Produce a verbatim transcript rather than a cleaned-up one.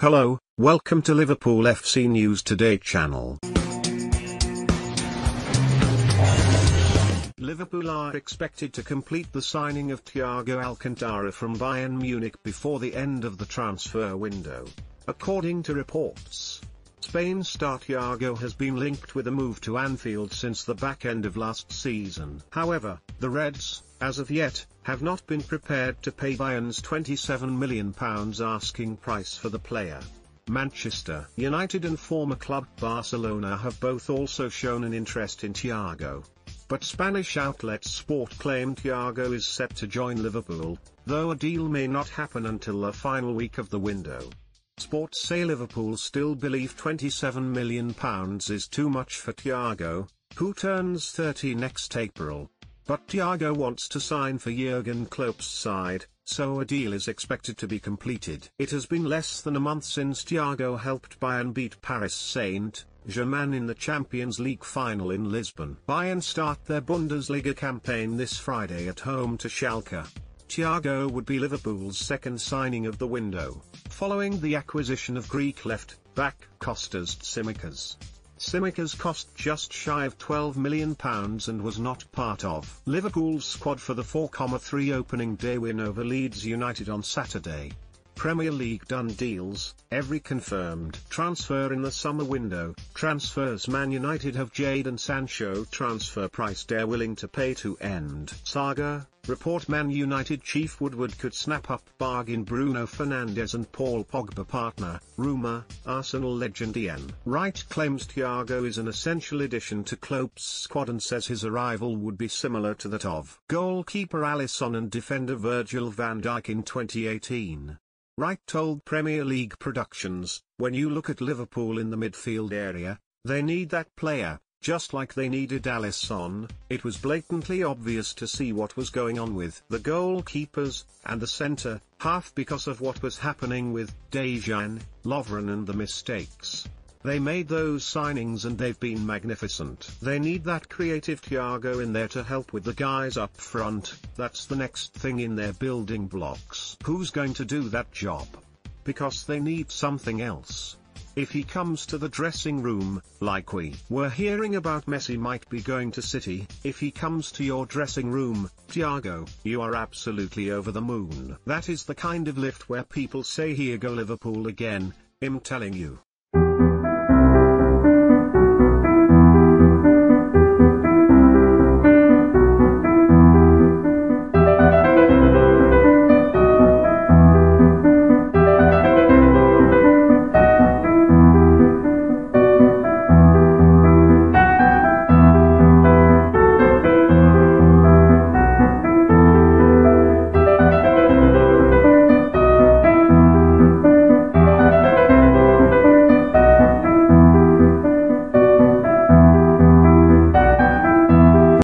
Hello, welcome to Liverpool F C News Today channel. Liverpool are expected to complete the signing of Thiago Alcantara from Bayern Munich before the end of the transfer window. According to reports, Spain star Thiago has been linked with a move to Anfield since the back end of last season. However, the Reds, as of yet, have not been prepared to pay Bayern's twenty-seven million pounds asking price for the player. Manchester United and former club Barcelona have both also shown an interest in Thiago. But Spanish outlet Sport claim Thiago is set to join Liverpool, though a deal may not happen until the final week of the window. Sport say Liverpool still believe twenty-seven million pounds is too much for Thiago, who turns thirty next April. But Thiago wants to sign for Jurgen Klopp's side, so a deal is expected to be completed. It has been less than a month since Thiago helped Bayern beat Paris Saint-Germain in the Champions League final in Lisbon. Bayern start their Bundesliga campaign this Friday at home to Schalke. Thiago would be Liverpool's second signing of the window, following the acquisition of Greek left-back Kostas Tsimikas. Tsimikas cost just shy of twelve million pounds and was not part of Liverpool's squad for the four three opening day win over Leeds United on Saturday. Premier League done deals, every confirmed transfer in the summer window. Transfers: Man United have Jadon Sancho transfer price they're willing to pay to end saga. Report: Man United chief Woodward could snap up bargain Bruno Fernandes and Paul Pogba partner. Rumour: Arsenal legend Ian Wright claims Thiago is an essential addition to Klopp's squad and says his arrival would be similar to that of goalkeeper Alisson and defender Virgil van Dijk in twenty eighteen. Wright told Premier League Productions, "When you look at Liverpool in the midfield area, they need that player. Just like they needed Alisson, it was blatantly obvious to see what was going on with the goalkeepers, and the centre-half because of what was happening with Dejan, Lovren and the mistakes. They made those signings and they've been magnificent. They need that creative Thiago in there to help with the guys up front, that's the next thing in their building blocks. Who's going to do that job? Because they need something else. If he comes to the dressing room, like we were hearing about Messi might be going to City, if he comes to your dressing room, Thiago, you are absolutely over the moon. That is the kind of lift where people say here go Liverpool again, I'm telling you."